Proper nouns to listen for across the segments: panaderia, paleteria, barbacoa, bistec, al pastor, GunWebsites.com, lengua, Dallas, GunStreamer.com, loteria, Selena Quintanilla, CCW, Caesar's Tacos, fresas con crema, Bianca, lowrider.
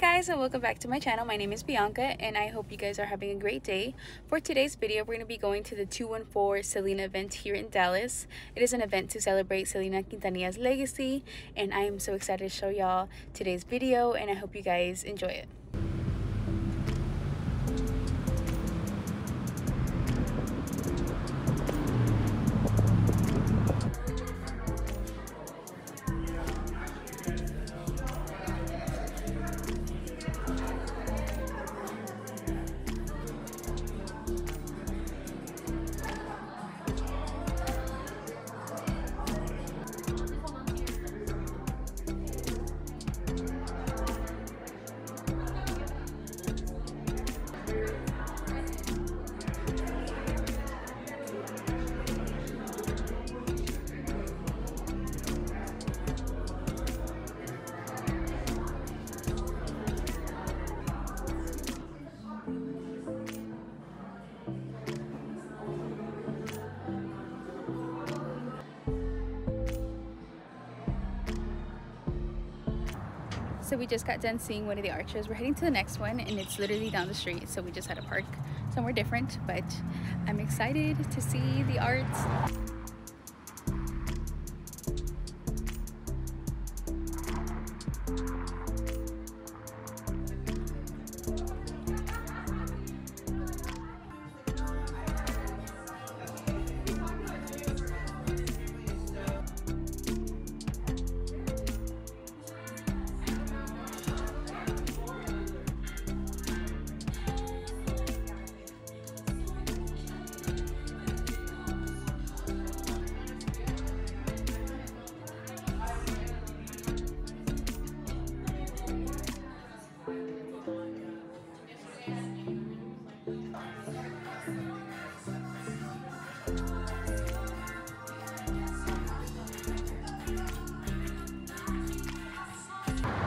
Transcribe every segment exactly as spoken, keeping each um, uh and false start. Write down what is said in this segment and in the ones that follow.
guys, and welcome back to my channel. My name is Bianca and I hope you guys are having a great day. For today's video, we're going to be going to the two one four Selena event here in Dallas. It is an event to celebrate Selena Quintanilla's legacy, and I am so excited to show y'all today's video, and I hope you guys enjoy it. So we just got done seeing one of the arches. We're heading to the next one, and it's literally down the street, so we just had to park somewhere different, but I'm excited to see the arts.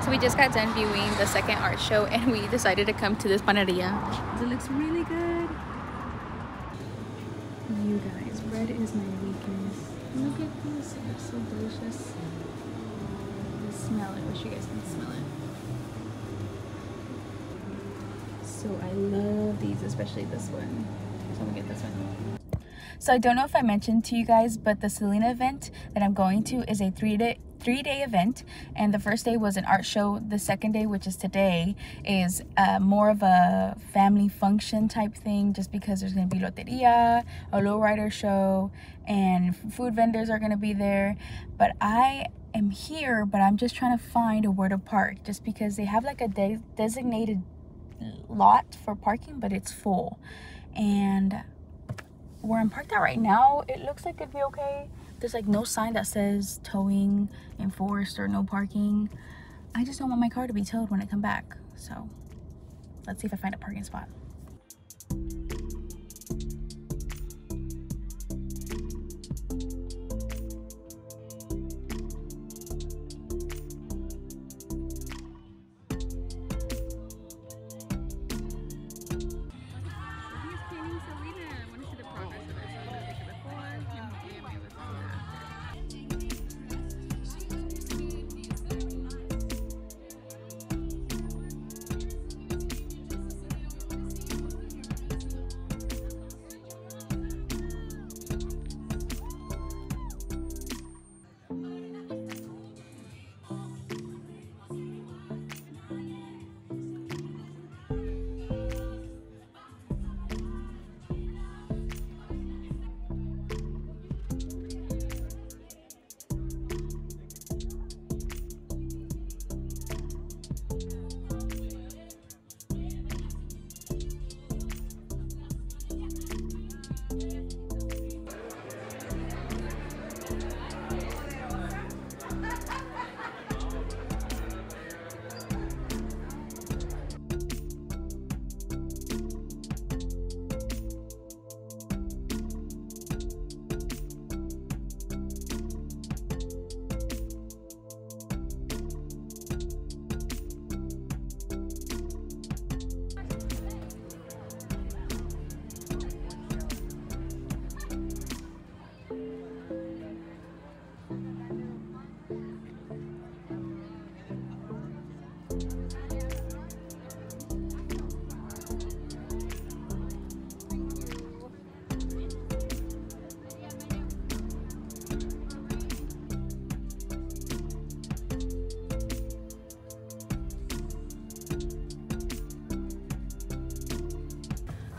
So we just got done viewing the second art show, and we decided to come to this panaderia. It looks really good. You guys, bread is my weakness. Look at this, it's so delicious. I smell it, I wish you guys can smell it. So I love these, especially this one. So I'm gonna get this one. So I don't know if I mentioned to you guys, but the Selena event that I'm going to is a three-day three-day event, and the first day was an art show. The second day, which is today, is uh, more of a family function type thing, just because there's going to be loteria, a lowrider show, and food vendors are going to be there. But I am here, but I'm just trying to find a where to park, just because they have like a de designated lot for parking, but it's full. And where I'm parked at right now, it looks like it'd be okay. There's like no sign that says towing enforced or no parking. I just don't want my car to be towed when I come back. So let's see if I find a parking spot.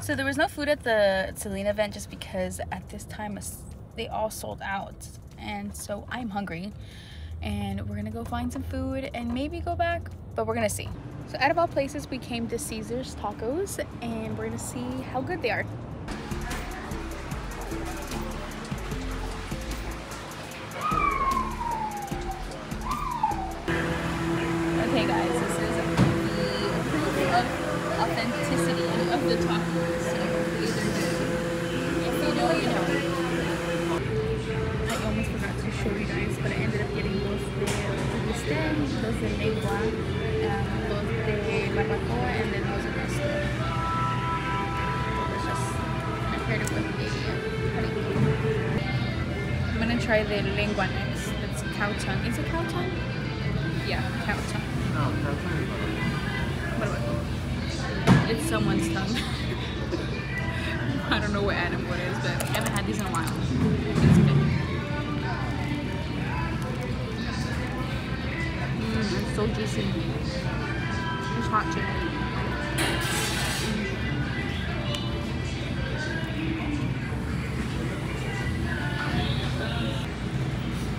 So there was no food at the Selena event just because at this time they all sold out, and so I'm hungry and we're gonna go find some food and maybe go back, but we're gonna see. So out of all places, we came to Caesar's Tacos and we're gonna see how good they are. Okay guys, this is the proof of authenticity of the tacos. So if you know, you know. I almost forgot to show you guys, but I ended up getting both the bistec, both the lengua, um, both the barbacoa, and then those are just delicious. I paired it with the I'm gonna try the lengua next. It's cow tongue. Is it cow tongue? Yeah, cow tongue. No, cow tongue. What about it? It's someone's tongue. I don't know what animal it is, but I haven't had these in a while. It's good. Mm, it's so juicy. It's hot too.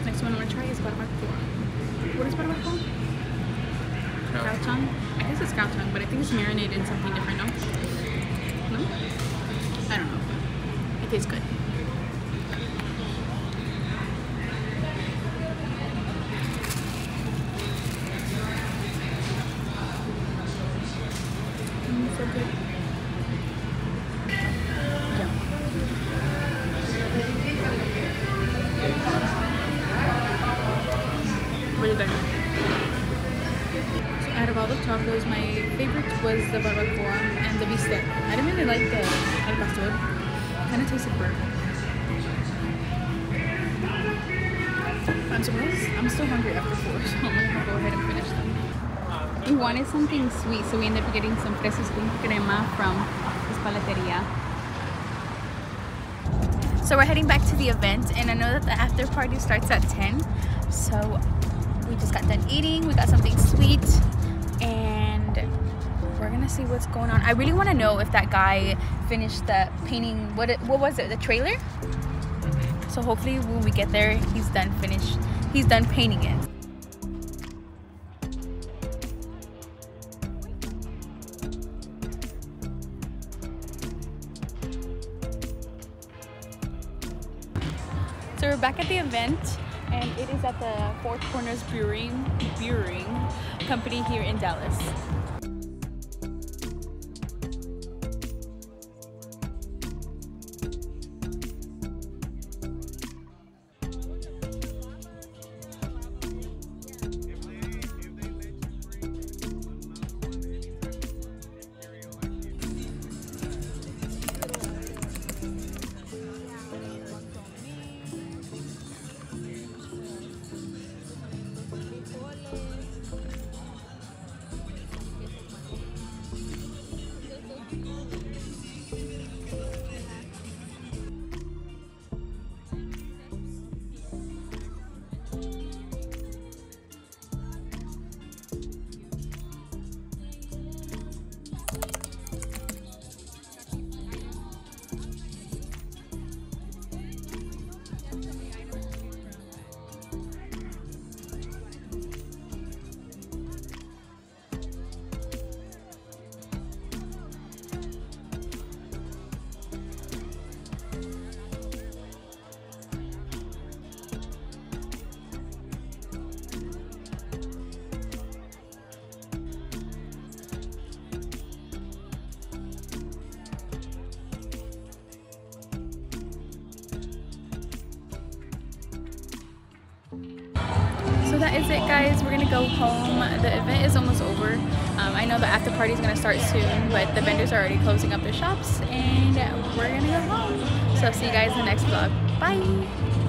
Next one I'm gonna try is barbacoa. What is barbacoa? Cow. Cow tongue? I guess it's cow tongue, but I think it's marinated in something different, no? No? I don't know. It tastes good. Mm, so good. Tacos, my favorite was the barbacoa and the bistec. I didn't really like the al pastor. Kind of tasted burnt. I'm surprised. I'm still hungry after four, so I'm gonna go ahead and finish them. We wanted something sweet, so we ended up getting some fresas con crema from this paleteria. So we're heading back to the event, and I know that the after party starts at ten. So we just got done eating. We got something sweet. And we're gonna see what's going on. I really want to know if that guy finished the painting. What it, what was it? The trailer. So hopefully when we get there, he's done finished. He's done painting it. So we're back at the event. And it is at the Four Corners Brewing Brewing Company here in Dallas. So that is it, guys. We're gonna go home. The event is almost over. Um, I know the after party is gonna start soon, but the vendors are already closing up their shops, and we're gonna go home. So I'll see you guys in the next vlog. Bye.